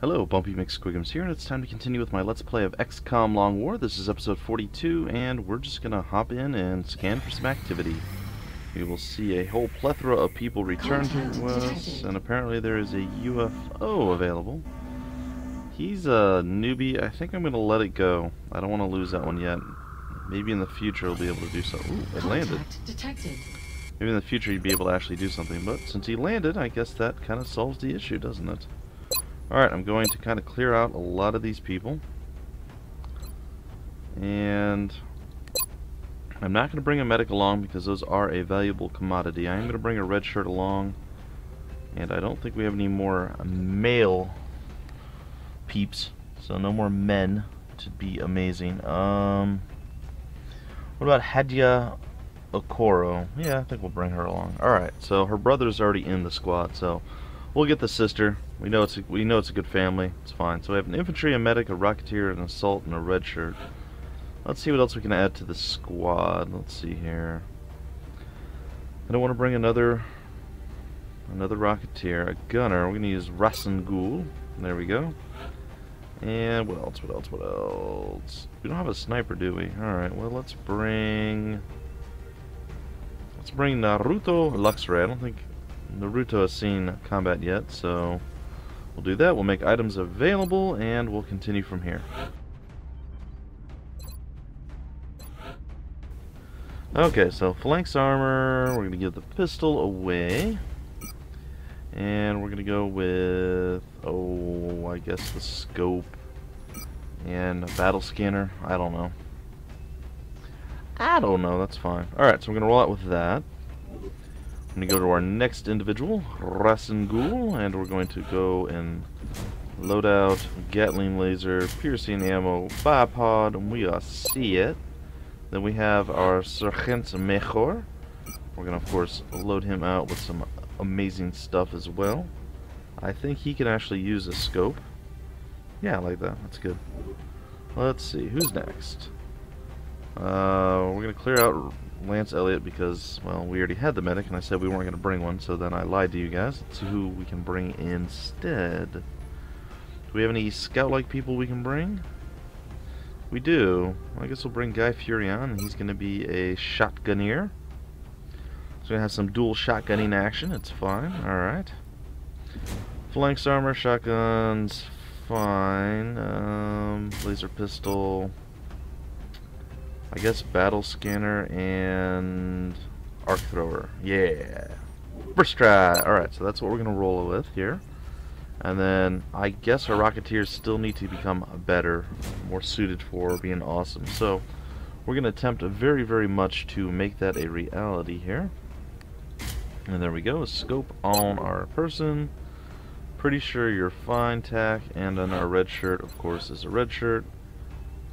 Hello, Bumpy McSquigums here, and it's time to continue with my Let's Play of XCOM Long War. This is episode 42, and we're just gonna hop in and scan for some activity. We will see a whole plethora of people return to us, and apparently there is a UFO available. He's a newbie. I think I'm gonna let it go. I don't want to lose that one yet. Maybe in the future I'll be able to do so. Ooh, it landed. Maybe in the future you'd be able to actually do something, but since he landed, I guess that kind of solves the issue, doesn't it? Alright, I'm going to kind of clear out a lot of these people. And I'm not going to bring a medic along because those are a valuable commodity. I am going to bring a red shirt along. And I don't think we have any more male peeps. So no more men, which would be amazing. What about Hadya Okoro? Yeah, I think we'll bring her along. Alright, so her brother's already in the squad, so we'll get the sister. We know it's a good family. It's fine. So we have an infantry, a medic, a rocketeer, an assault, and a red shirt. Let's see what else we can add to the squad. Let's see here. I don't want to bring another rocketeer, a gunner. We're gonna use Ra's al Ghul. There we go. And what else? What else? What else? We don't have a sniper, do we? All right. Well, let's bring Naruto Luxray. I don't think Naruto has seen combat yet, so we'll do that. We'll make items available, and we'll continue from here. Okay, so phalanx armor, we're going to give the pistol away, and we're going to go with, oh, I guess the scope and a battle scanner. I don't know, that's fine. Alright, so we're going to roll out with that. I'm going to go to our next individual, Ra's al Ghul, and we're going to go and load out Gatling laser, piercing ammo, bipod, and we are see it. Then we have our Sergeant Major. We're going to, of course, load him out with some amazing stuff as well. I think he can actually use a scope. Yeah, I like that. That's good. Let's see, who's next? We're going to clear out Lance Elliott because, well, we already had the medic and I said we weren't going to bring one, so then I lied to you guys. Let's see who we can bring instead. Do we have any scout-like people we can bring? We do. Well, I guess we'll bring Guy Furion, and he's going to be a shotgunner. So we're going to have some dual shotgunning action. It's fine. Alright. Phalanx armor, shotguns, fine. Laser pistol, I guess battle scanner and arc thrower. Yeah. First try. Alright, so that's what we're going to roll with here. And then I guess our rocketeers still need to become better, more suited for being awesome. So we're going to attempt very, very much to make that a reality here. And there we go. A scope on our person. Pretty sure you're fine, Tac. And then our red shirt, of course, is a red shirt.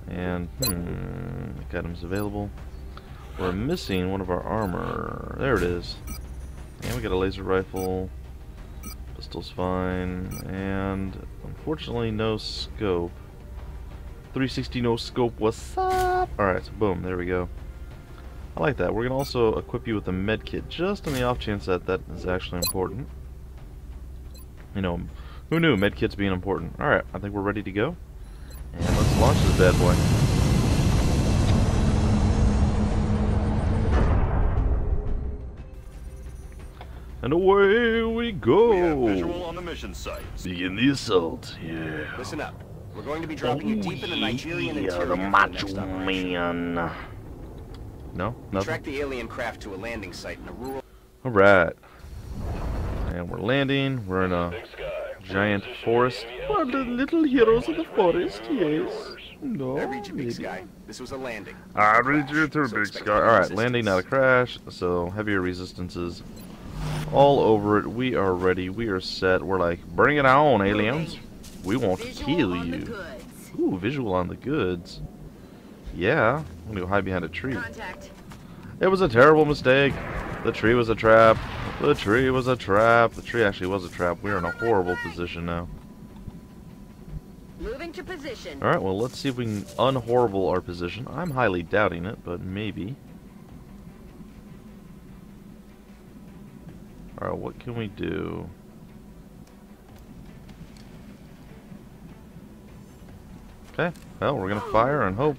And items available. We're missing one of our armor. There it is. And we got a laser rifle. Pistol's fine. And unfortunately, no scope. 360 no scope. What's up? Alright, so boom. There we go. I like that. We're going to also equip you with a med kit just on the off chance that that is actually important. You know, who knew med kits being important? Alright, I think we're ready to go. And let's launch this bad boy. And away we go! We have visual on the mission site. Begin the assault. Yeah. Listen up. We're going to be dropping you deep in the Nigerian interior. The macho man. No, nothing. Track the alien craft to a landing site in a rural. All right. And we're landing. We're in a giant forest. For the little heroes of the forest, yes. No, I read you, big sky. This was a landing. I read you too, big sky. All right, landing, not a crash. So heavier resistances all over it. We are ready. We are set. We're like, bring it on, aliens. We want to kill you. Ooh, visual on the goods. Yeah, I'm gonna go hide behind a tree. It was a terrible mistake. The tree was a trap. The tree was a trap. The tree actually was a trap. We're in a horrible position now. Moving to position. Alright, well, let's see if we can unhorrible our position. I'm highly doubting it, but maybe. Alright, what can we do? Okay, well, we're gonna fire and hope.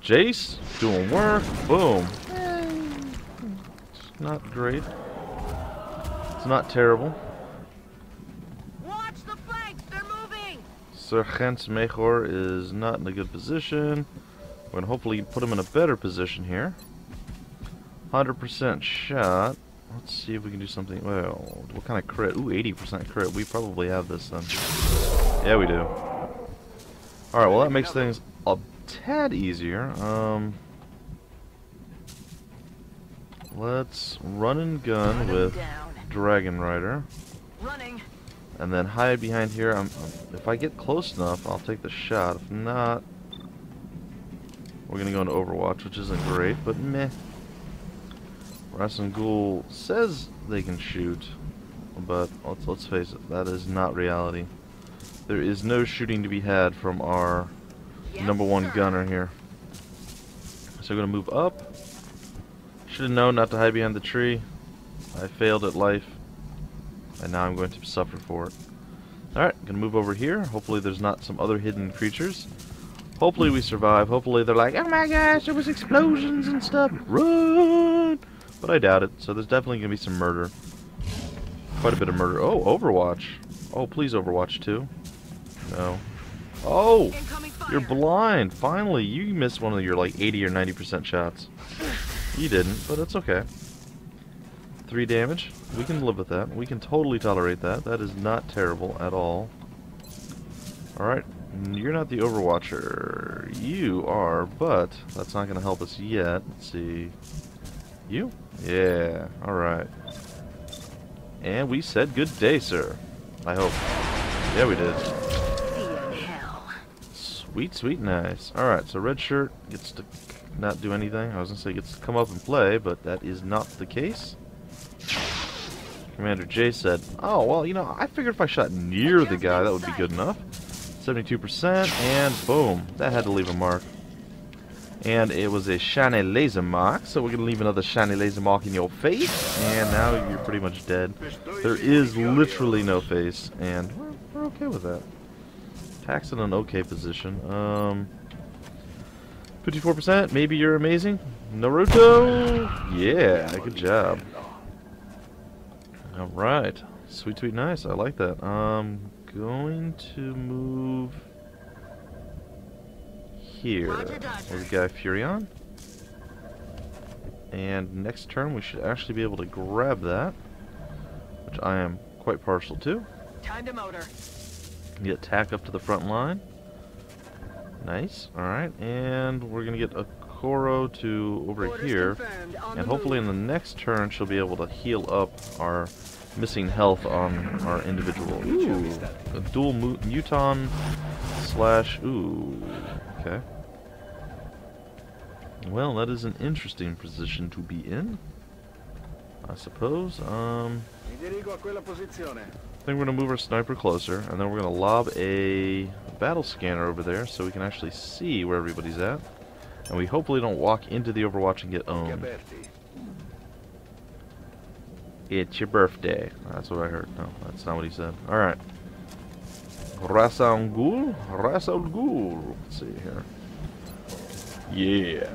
Jace, doing work, boom. It's not great. It's not terrible. Watch the flanks, they're moving! Sergeant Mejor is not in a good position. We're gonna hopefully put him in a better position here. 100% shot. Let's see if we can do something. Well, what kind of crit? Ooh, 80% crit. We probably have this then. Yeah, we do. Alright, well that makes things a tad easier. Let's run and gun with Dragon Rider. And then hide behind here. If I get close enough, I'll take the shot. If not, we're gonna go into Overwatch, which isn't great, but meh. Ra's al Ghul says they can shoot, but let's face it, that is not reality. There is no shooting to be had from our number one gunner here. So we're gonna move up. Should have known not to hide behind the tree. I failed at life, and now I'm going to suffer for it. Alright, gonna move over here. Hopefully there's not some other hidden creatures. Hopefully we survive. Hopefully they're like, oh my gosh, there was explosions and stuff. Run! But I doubt it, so there's definitely going to be some murder. Quite a bit of murder. Oh, Overwatch. Oh, please Overwatch 2. No. Oh! You're blind! Finally, you missed one of your, like, 80 or 90% shots. You didn't, but that's okay. 3 damage. We can live with that. We can totally tolerate that. That is not terrible at all. Alright. You're not the Overwatcher. You are, but that's not going to help us yet. Let's see. You? Yeah, alright. And we said good day, sir. I hope. Yeah, we did. Sweet, sweet, nice. Alright, so Red Shirt gets to not do anything. I was gonna say gets to come up and play, but that is not the case. Commander Jay said, oh, well, you know, I figured if I shot near the guy, that would be good enough. 72%, and boom. That had to leave a mark. And it was a shiny laser mark, so we're going to leave another shiny laser mark in your face, and now you're pretty much dead. There is literally no face, and we're okay with that. Tax in an okay position. 54%, maybe you're amazing. Naruto! Yeah, good job. Alright. Sweet, sweet, nice. I like that. I'm going to move... here with Guy Furion, and next turn we should actually be able to grab that, which I am quite partial to. Time to motor. Get tack up to the front line. Nice. All right, and we're gonna get Okoro to over here, and hopefully in the next turn she'll be able to heal up our missing health on our individual. Ooh, a dual muton slash ooh. Okay. Well, that is an interesting position to be in, I suppose. I think we're gonna move our sniper closer, and then we're gonna lob a battle scanner over there so we can actually see where everybody's at, and we hopefully don't walk into the Overwatch and get owned. It's your birthday. That's what I heard. No, that's not what he said. All right. Ra's al Ghul? Ra's al Ghul. Let's see here. Yeah.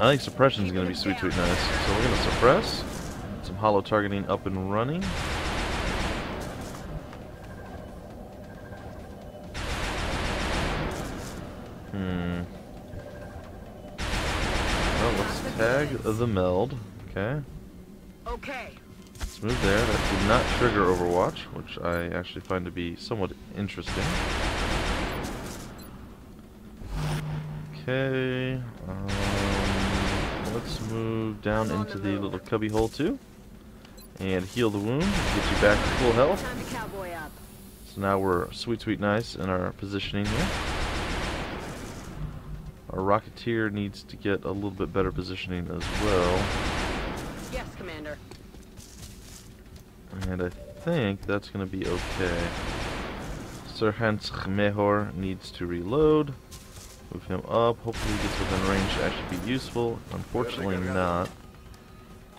I think suppression is going to be sweet, sweet, nice. So we're going to suppress. Some hollow targeting up and running. Well, let's tag the meld. Okay. Okay. Move there. That did not trigger Overwatch, which I actually find to be somewhat interesting. Okay, let's move down into the little cubby hole too, and heal the wound, get you back to full health. So now we're sweet, sweet, nice in our positioning here. Our Rocketeer needs to get a little bit better positioning as well. Yes, Commander. And I think that's going to be okay. Sergeant Mejor needs to reload. Move him up. Hopefully he gets within range to actually be useful. Unfortunately not.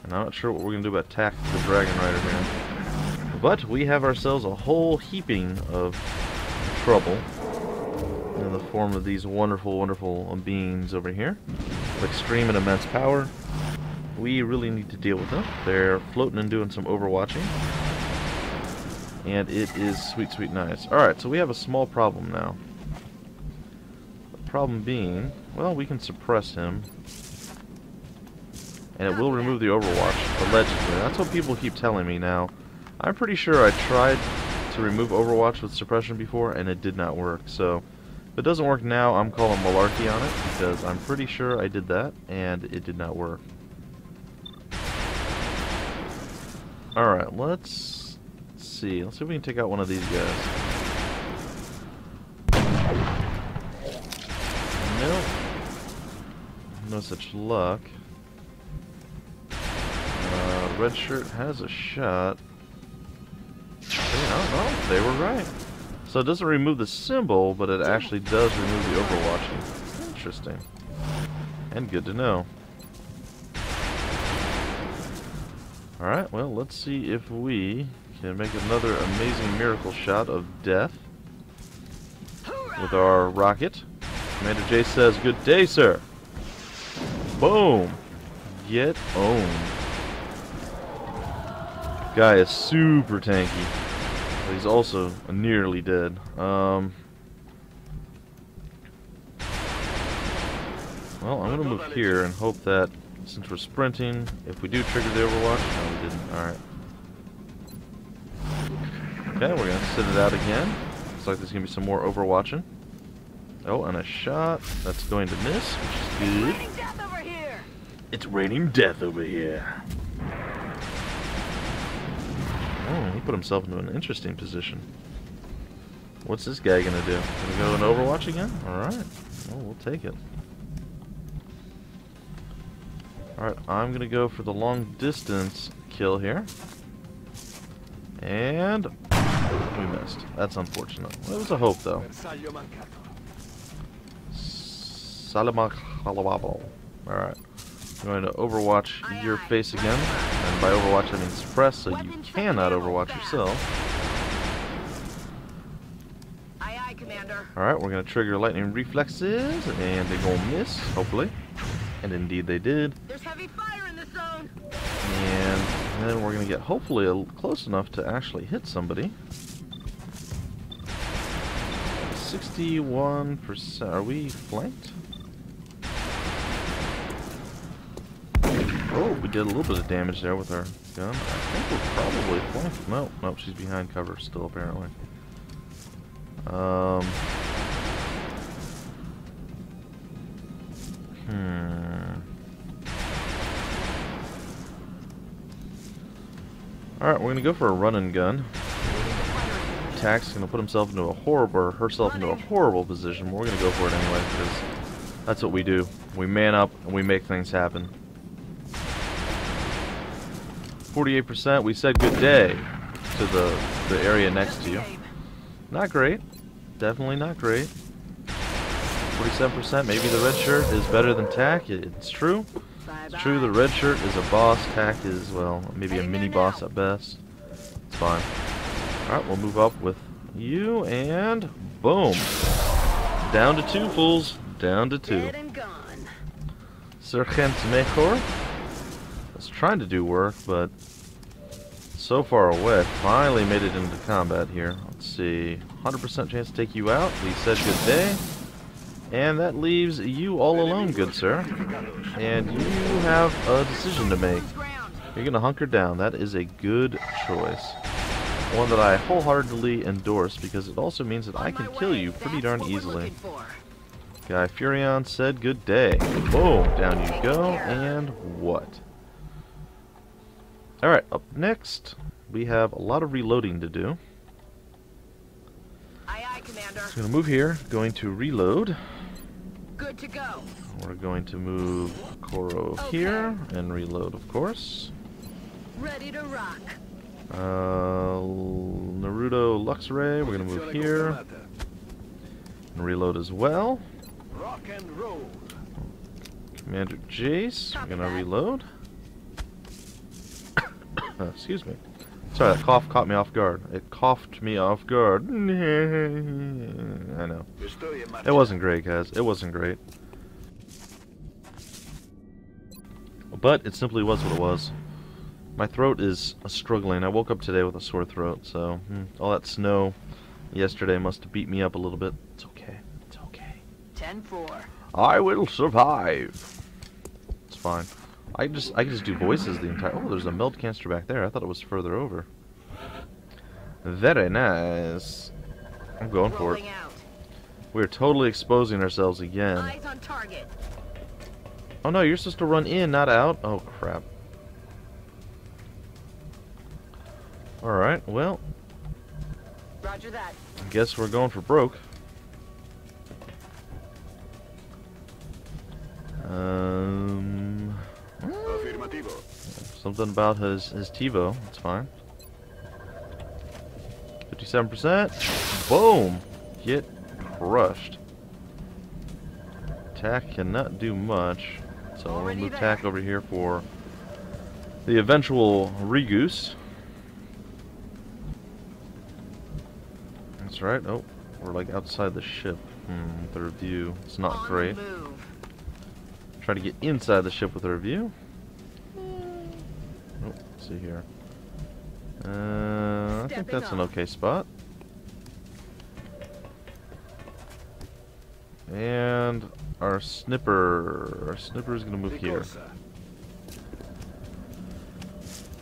And I'm not sure what we're going to do about attack the Dragon Rider here. But we have ourselves a whole heaping of trouble in the form of these wonderful, wonderful beings over here. With extreme and immense power. We really need to deal with them. They're floating and doing some overwatching. And it is sweet, sweet nice. Alright, so we have a small problem now. The problem being, well, we can suppress him. And it will remove the overwatch, allegedly. That's what people keep telling me now. I'm pretty sure I tried to remove overwatch with suppression before, and it did not work. So, if it doesn't work now, I'm calling malarkey on it, because I'm pretty sure I did that, and it did not work. Alright, let's see. Let's see if we can take out one of these guys. Nope. No such luck. Red shirt has a shot. I don't know. They were right. So it doesn't remove the symbol, but it actually does remove the overwatching. Interesting. And good to know. Alright, well, let's see if we can make another amazing miracle shot of death with our rocket. Commander J says, "Good day, sir." Boom. Get owned. Guy is super tanky. But he's also nearly dead. Well, I'm gonna move here and hope that since we're sprinting, if we do trigger the overwatch, no, we didn't. All right. Okay, we're gonna send it out again. Looks like there's gonna be some more overwatching. Oh, and a shot that's going to miss, which is good. It's raining death over here. Oh, he put himself into an interesting position. What's this guy gonna do? Gonna go in overwatch again? Alright. Well, we'll take it. Alright, I'm gonna go for the long distance kill here. And we missed. That's unfortunate. Well, it was a hope, though. Salamakhalababo. Alright. I'm going to overwatch your face again. And by overwatch, I mean suppress, so you cannot overwatch yourself. Alright, we're going to trigger lightning reflexes, and they're going to miss, hopefully. And indeed they did. There's heavy fire in the zone. And then we're going to get, hopefully, close enough to actually hit somebody. 61%. Are we flanked? Oh, we did a little bit of damage there with our gun. I think we're probably flanked. Nope, nope, she's behind cover still, apparently. Alright, we're going to go for a run and gun. Tax is going to put himself into a horrible, or herself into a horrible position. We're going to go for it anyway, because that's what we do. We man up, and we make things happen. 48%, we said good day to the area next to you. Not great. Definitely not great. 47%, maybe the red shirt is better than TAC. It's true. It's true, the red shirt is a boss. TAC is, well, maybe a mini-boss at best. It's fine. Alright, we'll move up with you, and boom. Down to two, fools. Down to two. Sergeant Mejor. It's trying to do work, but so far away. Finally made it into combat here. Let's see. 100% chance to take you out. We said good day. And that leaves you all alone, good sir. And you have a decision to make. You're going to hunker down. That is a good choice. One that I wholeheartedly endorse, because it also means that I can kill you pretty darn easily. Guy Furion said good day. Boom. Down you go. And what? Alright, up next, we have a lot of reloading to do. Commander. So I'm going to move here, going to reload. Good to go. We're going to move Okoro here, and reload, of course. Ready to rock. Naruto Luxray, we're going to move here, and reload as well. Rock and roll. Commander Jace, we're going to reload. Excuse me. Sorry, that cough caught me off guard. It coughed me off guard. I know. It wasn't great, guys. It wasn't great. But it simply was what it was. My throat is struggling. I woke up today with a sore throat, so all that snow yesterday must have beat me up a little bit. It's okay. It's okay. 10-4. I will survive. It's fine. I can just do voices the entire. Oh, there's a meld canister back there. I thought it was further over. Very nice. I'm going for it. We're totally exposing ourselves again. Eyes on target. Oh no, you're supposed to run in, not out. Oh crap. All right. Well. Roger that. I guess we're going for broke. Something about his TiVo. That's fine. 57%. Boom. Get crushed. Tack cannot do much. So we'll move Tack over here for the eventual Regoose. That's right. Oh, we're like outside the ship. Third view. It's not great. Try to get inside the ship with a review. Oh, let's see here. I think that's an okay spot. And our snipper is gonna move here.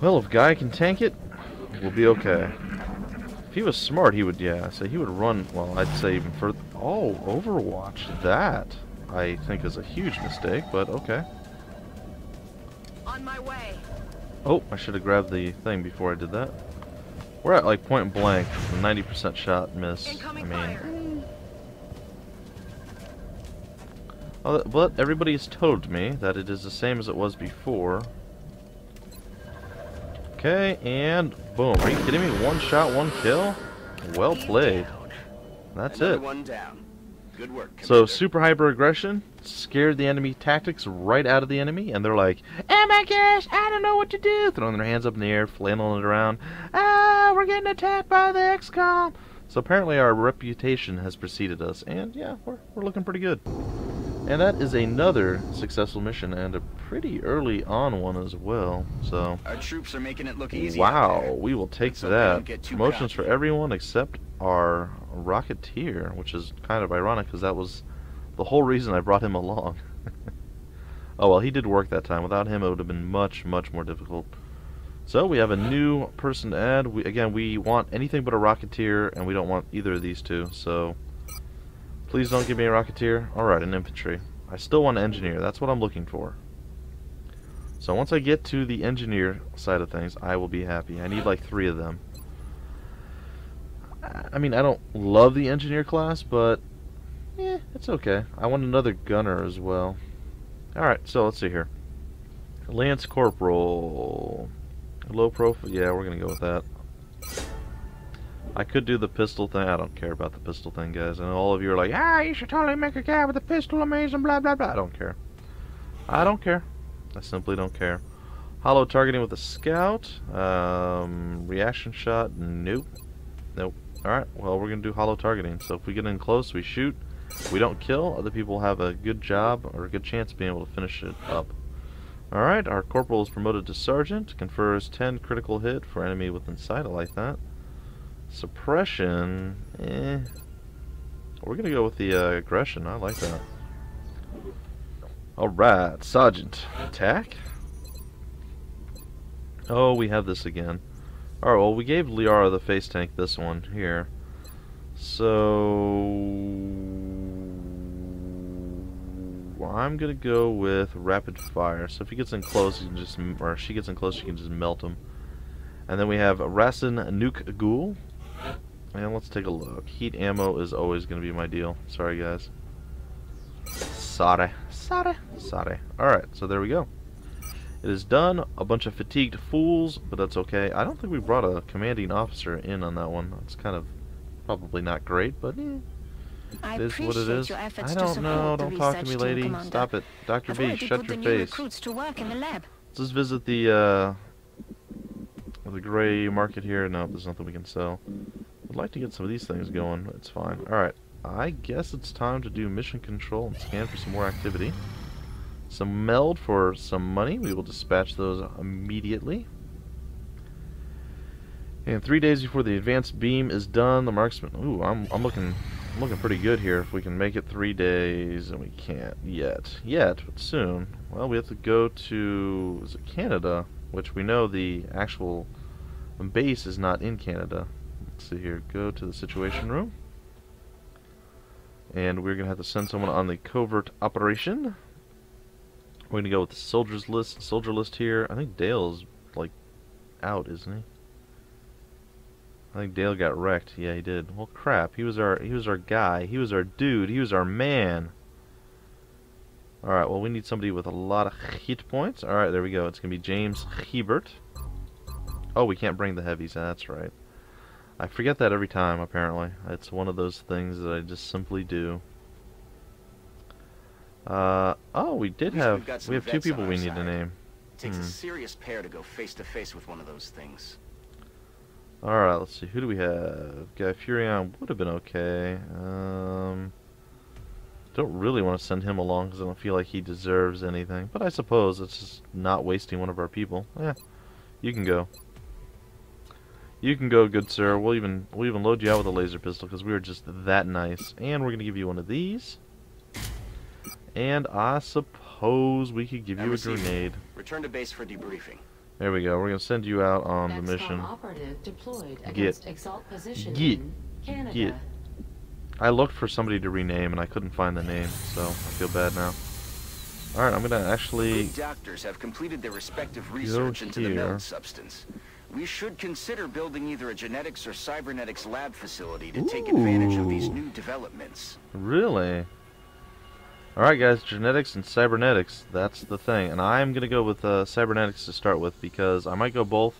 Well, if Guy can tank it, we'll be okay. If he was smart, he would. Yeah, so he would run. Well, I'd say even further. Oh, Overwatch that. I think is a huge mistake, but okay. On my way. Oh, I should have grabbed the thing before I did that. We're at like point blank, 90% shot miss. Incoming fire. Oh, but everybody's told me that it is the same as it was before. Okay, and boom. Are you kidding me? One shot, one kill. Well played. That's it. One down. Good work, so super hyper aggression scared the enemy tactics right out of the enemy, and they're like, oh my gosh, I don't know what to do, throwing their hands up in the air, flailing it around. Ah, we're getting attacked by the XCOM. So apparently our reputation has preceded us, and yeah, we're looking pretty good. And that is another successful mission, and a pretty early on one as well. So our troops are making it look easy. Wow, we will take that. Promotions for everyone except our Rocketeer, which is kind of ironic because that was the whole reason I brought him along. Oh well, he did work that time. Without him, it would have been much, much more difficult. So we have a new person to add. We want anything but a Rocketeer, and we don't want either of these two. So please don't give me a Rocketeer. All right, an infantry. I still want an engineer. That's what I'm looking for. So once I get to the engineer side of things, I will be happy. I need like 3 of them. I mean, I don't love the engineer class, but yeah, it's okay. I want another gunner as well. Alright, so let's see here. Lance Corporal. Low profile. Yeah, we're going to go with that. I could do the pistol thing. I don't care about the pistol thing, guys. And all of you are like, ah, you should totally make a guy with a pistol amazing, blah, blah, blah. I don't care. I don't care. I simply don't care. Hollow targeting with a scout. Reaction shot. Nope. Nope. Alright, well, we're going to do hollow targeting. So if we get in close, we shoot. If we don't kill, other people have a good job or a good chance of being able to finish it up. Alright, our corporal is promoted to sergeant. Confers 10 critical hit for enemy within sight. I like that. Suppression. Eh. We're going to go with the aggression. I like that. Alright, sergeant. Attack. Oh, we have this again. Alright, well, we gave Liara the face tank this one here. So I'm gonna go with rapid fire. So if he gets in close, you can just, or if she gets in close, you can just melt him. And then we have Ra's al Ghul. And let's take a look. Heat ammo is always gonna be my deal. Sorry, guys. Sorry. Sorry. Sorry. Alright, so there we go. It is done. A bunch of fatigued fools, but that's okay. I don't think we brought a commanding officer in on that one. It's kind of probably not great, but it is what it is. I don't know. Don't talk to me, lady. Commander. Stop it. Dr. B, shut your face. Let's just visit the With the gray market here, no, there's nothing we can sell. I'd like to get some of these things going, but it's fine. Alright, I guess it's time to do mission control and scan for some more activity. Some meld for some money. We will dispatch those immediately. And 3 days before the advanced beam is done, the marksman... Ooh, I'm looking pretty good here. If we can make it 3 days, and we can't yet. Yet, but soon. Well, we have to go to... Is it Canada? Which we know the actual base is not in Canada. Let's see here. Go to the situation room. And we're going to have to send someone on the covert operation. We're going to go with the soldiers list. Soldier list here. I think Dale's, like, out, isn't he? I think Dale got wrecked. Yeah, he did. Well, crap. He was our guy. He was our dude. He was our man. Alright, well, we need somebody with a lot of hit points. Alright, there we go. It's going to be James Hebert. Oh, we can't bring the heavies. That's right. I forget that every time, apparently. It's one of those things that I just simply do. Oh, we have two people we need to name. It takes a serious pair to go face to face with one of those things. Alright, let's see. Who do we have? Guy Furion would have been okay. Don't really want to send him along because I don't feel like he deserves anything. But I suppose it's just not wasting one of our people. Yeah, you can go. You can go, good sir. We'll even load you out with a laser pistol because we were just that nice. And we're gonna give you one of these. And I suppose we could give you a grenade. Return to base for debriefing. There we go. We're gonna send you out on the mission. Get. I looked for somebody to rename and I couldn't find the name, so I feel bad now. All right, I'm gonna actually. Good doctors have completed their respective research into the meld substance. We should consider building either a genetics or cybernetics lab facility to take advantage of these new developments. Really? All right, guys, genetics and cybernetics—that's the thing. And I'm gonna go with cybernetics to start with because I might go both.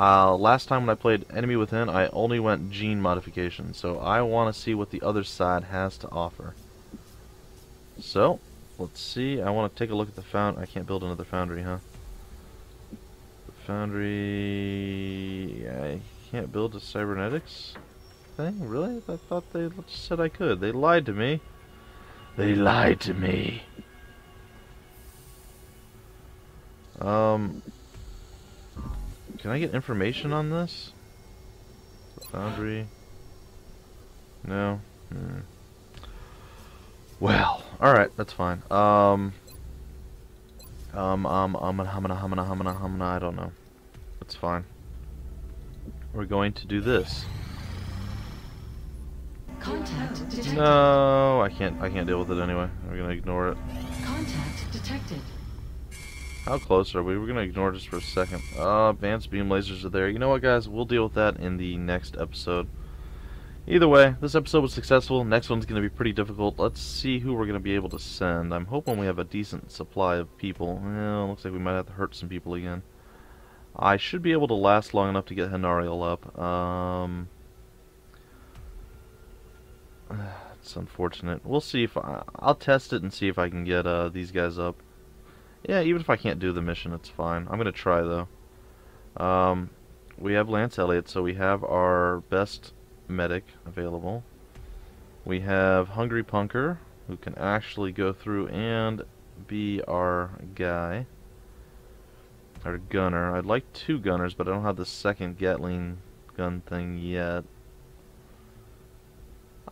Last time when I played Enemy Within, I only went gene modification, so I want to see what the other side has to offer. So, let's see. I want to take a look at the foundry. I can't build another foundry, huh? The foundry. I can't build a cybernetics thing. Really? I thought they said I could. They lied to me. They lied to me. Can I get information on this? The foundry? No? Well, alright, that's fine. I don't know. That's fine. We're going to do this. Contact detected. No, I can't deal with it anyway. We're gonna ignore it. Contact detected. How close are we? We're gonna ignore just for a second. Advanced beam lasers are there. You know what, guys? We'll deal with that in the next episode. Either way, this episode was successful. Next one's gonna be pretty difficult. Let's see who we're gonna be able to send. I'm hoping we have a decent supply of people. Well, looks like we might have to hurt some people again. I should be able to last long enough to get Hanariel up. It's unfortunate. We'll see if I'll test it and see if I can get these guys up. Yeah, even if I can't do the mission, it's fine. I'm gonna try though. We have Lance Elliott, so we have our best medic available. We have Hungry Punker, who can actually go through and be our guy, our gunner. I'd like two gunners, but I don't have the second Gatling gun thing yet.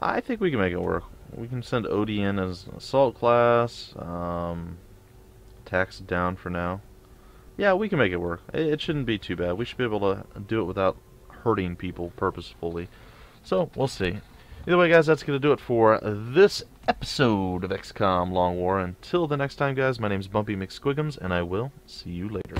I think we can make it work. We can send Odie in as an assault class. Tax down for now. Yeah, we can make it work. It shouldn't be too bad. We should be able to do it without hurting people purposefully. So, we'll see. Either way, guys, that's going to do it for this episode of XCOM Long War. Until the next time, guys, my name's Bumpy McSquigums, and I will see you later.